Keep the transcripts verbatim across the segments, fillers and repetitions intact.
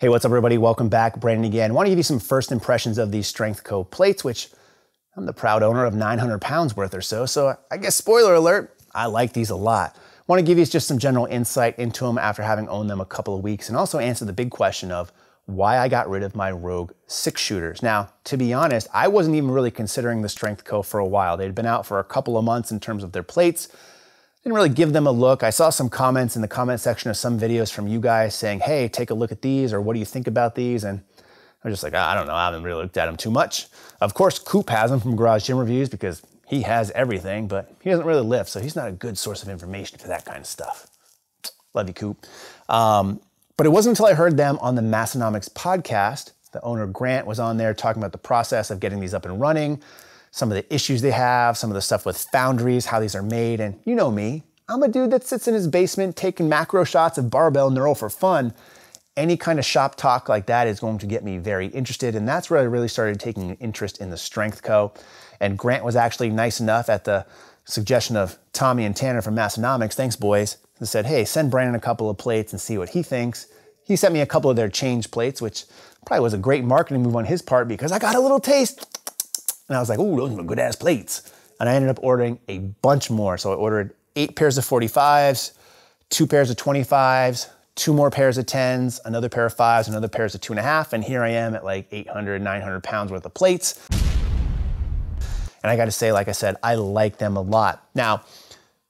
Hey, what's up everybody? Welcome back, Brandon again. I want to give you some first impressions of these Strength Co. plates, which I'm the proud owner of nine hundred pounds worth or so. So I guess, spoiler alert, I like these a lot. I want to give you just some general insight into them after having owned them a couple of weeks and also answer the big question of why I got rid of my Rogue Six Shooters. Now, to be honest, I wasn't even really considering the Strength Co. for a while. They'd been out for a couple of months in terms of their plates. Didn't really give them a look. I saw some comments in the comment section of some videos from you guys saying, hey, take a look at these, or what do you think about these? And I was just like, I don't know, I haven't really looked at them too much. Of course, Coop has them from Garage Gym Reviews because he has everything, but he doesn't really lift, so he's not a good source of information for that kind of stuff. Love you, Coop. Um, but it wasn't until I heard them on the Massonomics podcast. The owner, Grant, was on there talking about the process of getting these up and running, some of the issues they have, some of the stuff with foundries, how these are made, and you know me, I'm a dude that sits in his basement taking macro shots of barbell knurl for fun. Any kind of shop talk like that is going to get me very interested, and that's where I really started taking an interest in the Strength Co. And Grant was actually nice enough at the suggestion of Tommy and Tanner from Massonomics, thanks boys, and said, hey, send Brandon a couple of plates and see what he thinks. He sent me a couple of their change plates, which probably was a great marketing move on his part because I got a little taste. And I was like, ooh, those are good ass plates. And I ended up ordering a bunch more. So I ordered eight pairs of forty-fives, two pairs of twenty-fives, two more pairs of tens, another pair of fives, another pairs of two and a half. And here I am at like eight hundred, nine hundred pounds worth of plates. And I got to say, like I said, I like them a lot. Now,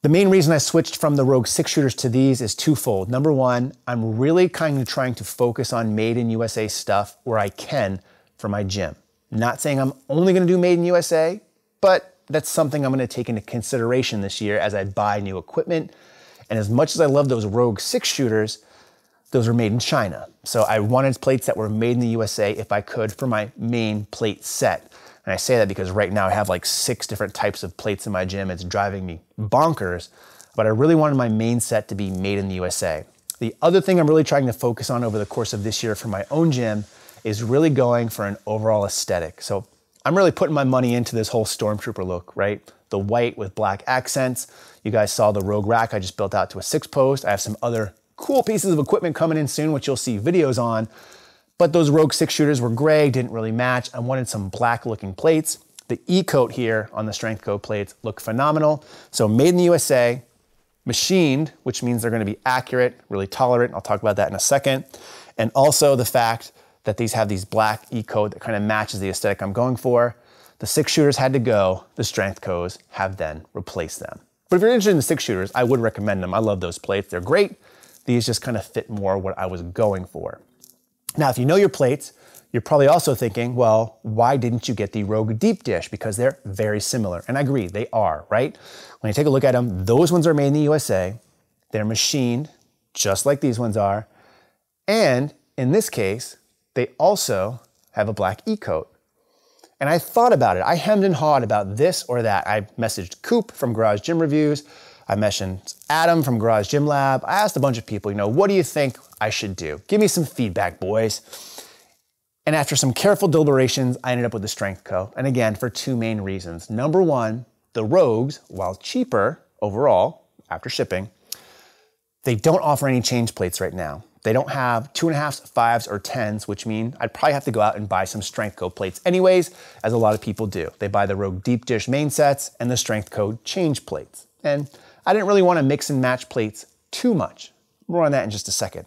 the main reason I switched from the Rogue Six Shooters to these is twofold. Number one, I'm really kind of trying to focus on made in U S A stuff where I can for my gym. Not saying I'm only gonna do made in U S A, but that's something I'm gonna take into consideration this year as I buy new equipment. And as much as I love those Rogue Six Shooters, those were made in China. So I wanted plates that were made in the U S A if I could for my main plate set. And I say that because right now I have like six different types of plates in my gym. It's driving me bonkers, but I really wanted my main set to be made in the U S A. The other thing I'm really trying to focus on over the course of this year for my own gym is really going for an overall aesthetic. So I'm really putting my money into this whole Stormtrooper look, right? The white with black accents. You guys saw the Rogue rack I just built out to a six post. I have some other cool pieces of equipment coming in soon, which you'll see videos on, but those Rogue Six Shooters were gray, didn't really match. I wanted some black looking plates. The E-coat here on the Strength Co. plates look phenomenal. So made in the U S A, machined, which means they're gonna be accurate, really tolerant. I'll talk about that in a second. And also the fact that these have these black E-coat that kind of matches the aesthetic I'm going for. The Six Shooters had to go, the Strength Co.s have then replaced them. But if you're interested in the Six Shooters, I would recommend them. I love those plates, they're great. These just kind of fit more what I was going for. Now, if you know your plates, you're probably also thinking, well, why didn't you get the Rogue Deep Dish? Because they're very similar, and I agree, they are, right? When you take a look at them, those ones are made in the U S A, they're machined, just like these ones are, and in this case, they also have a black E-coat. And I thought about it. I hemmed and hawed about this or that. I messaged Coop from Garage Gym Reviews. I mentioned Adam from Garage Gym Lab. I asked a bunch of people, you know, what do you think I should do? Give me some feedback, boys. And after some careful deliberations, I ended up with the Strength Co. And again, for two main reasons. Number one, the Rogues, while cheaper overall, after shipping, they don't offer any change plates right now. They don't have two and a halves, fives, or tens, which mean I'd probably have to go out and buy some Strength Co. plates anyways, as a lot of people do. They buy the Rogue Deep Dish main sets and the Strength Co. change plates. And I didn't really want to mix and match plates too much. More on that in just a second.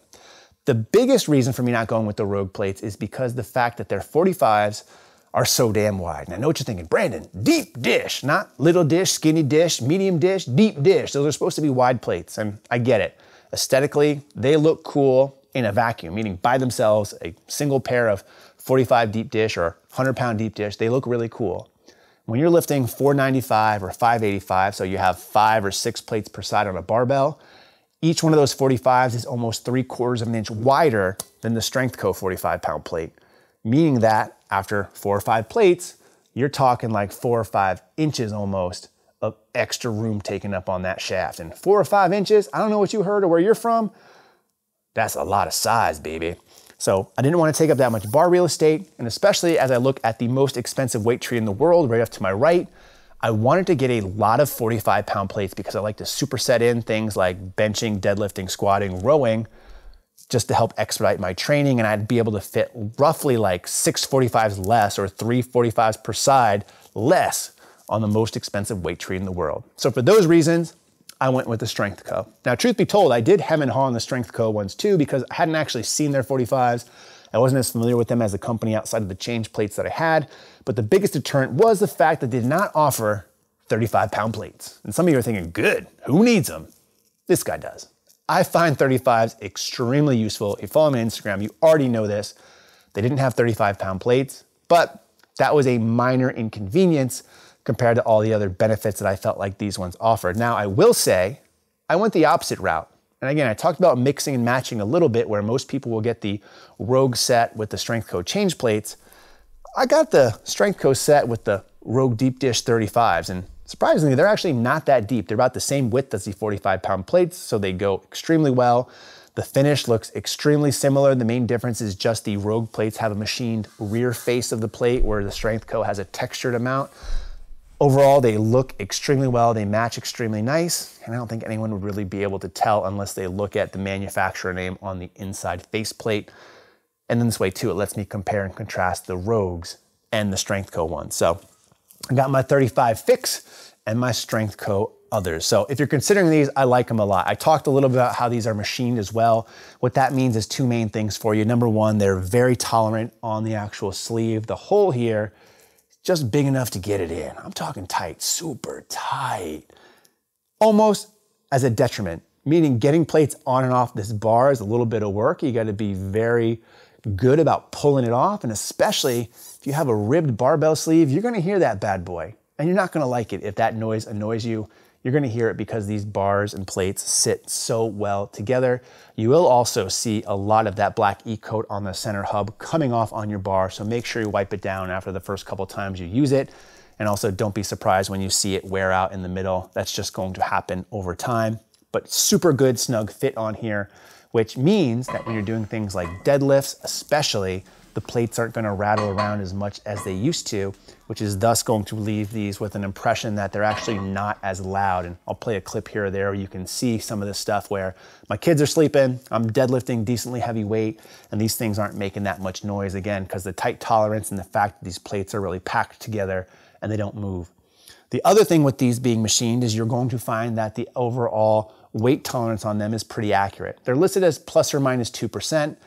The biggest reason for me not going with the Rogue plates is because the fact that their forty-fives are so damn wide. And I know what you're thinking, Brandon, deep dish, not little dish, skinny dish, medium dish, deep dish. Those are supposed to be wide plates, and I get it. Aesthetically, they look cool in a vacuum, meaning by themselves, a single pair of forty-five deep dish or one hundred pound deep dish, they look really cool. When you're lifting four ninety-five or five eighty-five, so you have five or six plates per side on a barbell, each one of those forty-fives is almost three quarters of an inch wider than the Strength Co. forty-five pound plate, meaning that after four or five plates, you're talking like four or five inches almost of extra room taken up on that shaft. And four or five inches, I don't know what you heard or where you're from, that's a lot of size, baby. So I didn't want to take up that much bar real estate, and especially as I look at the most expensive weight tree in the world right up to my right, I wanted to get a lot of forty-five pound plates because I like to superset in things like benching, deadlifting, squatting, rowing just to help expedite my training, and I'd be able to fit roughly like six forty-fives less or three forty-fives per side less on the most expensive weight tree in the world. So for those reasons, I went with the Strength Co. Now, truth be told, I did hem and haw on the Strength Co. ones too, because I hadn't actually seen their forty-fives. I wasn't as familiar with them as a company outside of the change plates that I had, but the biggest deterrent was the fact that they did not offer thirty-five pound plates. And some of you are thinking, good, who needs them? This guy does. I find thirty-fives extremely useful. If you follow me on Instagram, you already know this. They didn't have thirty-five pound plates, but that was a minor inconvenience compared to all the other benefits that I felt like these ones offered. Now, I will say, I went the opposite route. And again, I talked about mixing and matching a little bit, where most people will get the Rogue set with the Strength Co. change plates. I got the Strength Co. set with the Rogue Deep Dish thirty-fives, and surprisingly, they're actually not that deep. They're about the same width as the forty-five pound plates, so they go extremely well. The finish looks extremely similar. The main difference is just the Rogue plates have a machined rear face of the plate, where the Strength Co. has a textured amount. Overall, they look extremely well, they match extremely nice, and I don't think anyone would really be able to tell unless they look at the manufacturer name on the inside faceplate. And then this way too, it lets me compare and contrast the Rogues and the Strength Co. ones. So I got my thirty-five fix and my Strength Co. others. So if you're considering these, I like them a lot. I talked a little bit about how these are machined as well. What that means is two main things for you. Number one, they're very tolerant on the actual sleeve. The hole here, just big enough to get it in. I'm talking tight, super tight. Almost as a detriment, meaning getting plates on and off this bar is a little bit of work. You gotta be very good about pulling it off, and especially if you have a ribbed barbell sleeve, you're gonna hear that bad boy, and you're not gonna like it if that noise annoys you. You're gonna hear it because these bars and plates sit so well together. You will also see a lot of that black E-coat on the center hub coming off on your bar, so make sure you wipe it down after the first couple times you use it. And also don't be surprised when you see it wear out in the middle. That's just going to happen over time. But super good snug fit on here, which means that when you're doing things like deadlifts especially, the plates aren't gonna rattle around as much as they used to, which is thus going to leave these with an impression that they're actually not as loud. And I'll play a clip here or there where you can see some of this stuff where my kids are sleeping, I'm deadlifting decently heavy weight, and these things aren't making that much noise, again, because the tight tolerance and the fact that these plates are really packed together and they don't move. The other thing with these being machined is you're going to find that the overall weight tolerance on them is pretty accurate. They're listed as plus or minus two percent.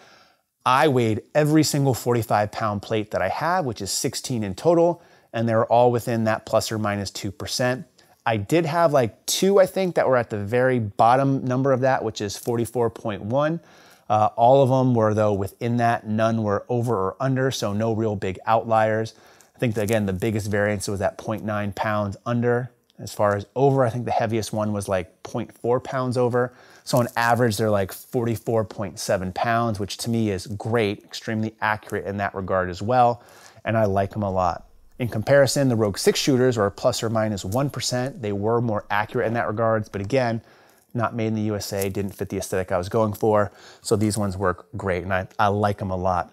I weighed every single forty-five pound plate that I have, which is sixteen in total, and they're all within that plus or minus two percent. I did have like two, I think, that were at the very bottom number of that, which is forty-four point one. Uh, all of them were though within that, none were over or under, so no real big outliers. I think that, again, the biggest variance was at zero point nine pounds under. As far as over, I think the heaviest one was like zero point four pounds over. So on average, they're like forty-four point seven pounds, which to me is great, extremely accurate in that regard as well. And I like them a lot. In comparison, the Rogue Six Shooters are plus or minus one percent. They were more accurate in that regards, but again, not made in the U S A, didn't fit the aesthetic I was going for. So these ones work great, and I, I like them a lot.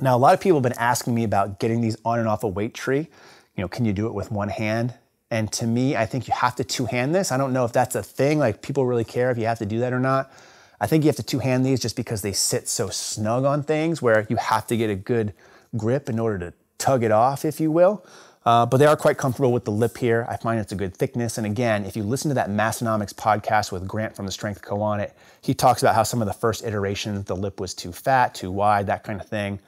Now, a lot of people have been asking me about getting these on and off a weight tree. You know, can you do it with one hand? And to me, I think you have to two-hand this. I don't know if that's a thing, like people really care if you have to do that or not. I think you have to two-hand these just because they sit so snug on things, where you have to get a good grip in order to tug it off, if you will. Uh, but they are quite comfortable with the lip here. I find it's a good thickness. And again, if you listen to that Massonomics podcast with Grant from the Strength Co. on it, he talks about how some of the first iterations, the lip was too fat, too wide, that kind of thing.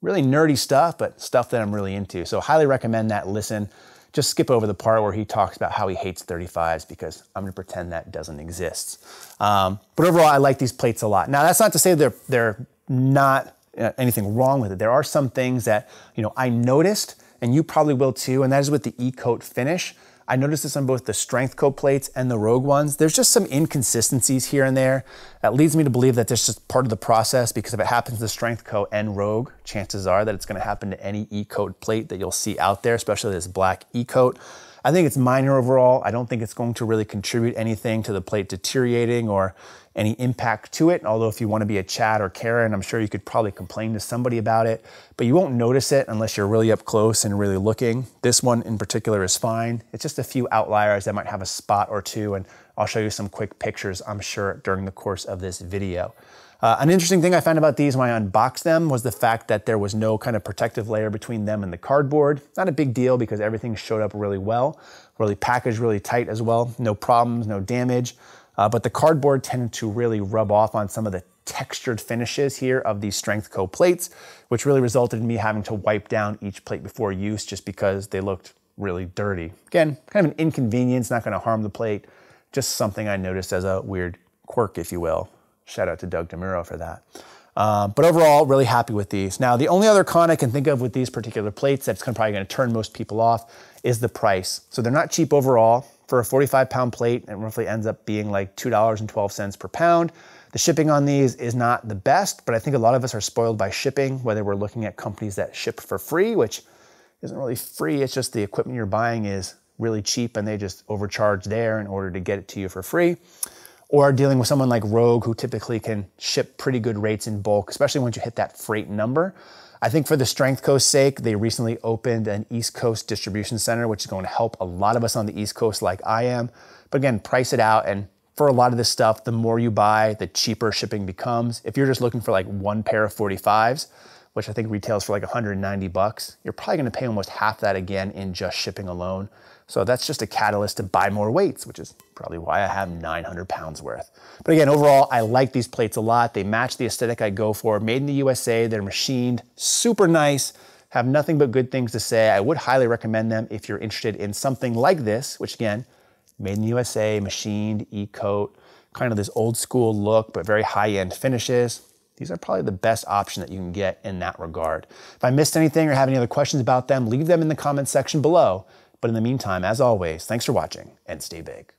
Really nerdy stuff, but stuff that I'm really into. So highly recommend that listen. Just skip over the part where he talks about how he hates thirty-fives, because I'm gonna pretend that doesn't exist. Um, but overall, I like these plates a lot. Now, that's not to say they're, they're not uh, anything wrong with it. There are some things that, you know, I noticed, and you probably will too, and that is with the E-coat finish. I noticed this on both the Strength Co. plates and the Rogue ones. There's just some inconsistencies here and there. That leads me to believe that this is just part of the process, because if it happens to Strength Co. and Rogue, chances are that it's gonna happen to any E-coat plate that you'll see out there, especially this black E-coat. I think it's minor overall. I don't think it's going to really contribute anything to the plate deteriorating or any impact to it. Although if you wanna be a Chad or Karen, I'm sure you could probably complain to somebody about it, but you won't notice it unless you're really up close and really looking. This one in particular is fine. It's just a few outliers that might have a spot or two, and I'll show you some quick pictures, I'm sure, during the course of this video. Uh, an interesting thing I found about these when I unboxed them was the fact that there was no kind of protective layer between them and the cardboard. Not a big deal because everything showed up really well, really packaged really tight as well. No problems, no damage. Uh, but the cardboard tended to really rub off on some of the textured finishes here of these Strength Co. plates, which really resulted in me having to wipe down each plate before use just because they looked really dirty. Again, kind of an inconvenience, not gonna harm the plate. Just something I noticed as a weird quirk, if you will. Shout out to Doug DeMuro for that. Uh, but overall, really happy with these. Now, the only other con I can think of with these particular plates that's probably gonna turn most people off is the price. So they're not cheap overall. For a forty-five pound plate, it roughly ends up being like two dollars and twelve cents per pound. The shipping on these is not the best, but I think a lot of us are spoiled by shipping, whether we're looking at companies that ship for free, which isn't really free, it's just the equipment you're buying is really cheap and they just overcharge there in order to get it to you for free. Or dealing with someone like Rogue, who typically can ship pretty good rates in bulk, especially once you hit that freight number. I think for the Strength Co.'s sake, they recently opened an East Coast distribution center, which is going to help a lot of us on the East Coast like I am. But again, price it out. And for a lot of this stuff, the more you buy, the cheaper shipping becomes. If you're just looking for like one pair of forty-fives, which I think retails for like one hundred ninety bucks, you're probably gonna pay almost half that again in just shipping alone. So that's just a catalyst to buy more weights, which is probably why I have nine hundred pounds worth. But again, overall, I like these plates a lot. They match the aesthetic I go for. Made in the U S A, they're machined, super nice, have nothing but good things to say. I would highly recommend them if you're interested in something like this, which again, made in the U S A, machined, E-coat, kind of this old school look, but very high-end finishes. These are probably the best option that you can get in that regard. If I missed anything or have any other questions about them, leave them in the comments section below. But in the meantime, as always, thanks for watching and stay big.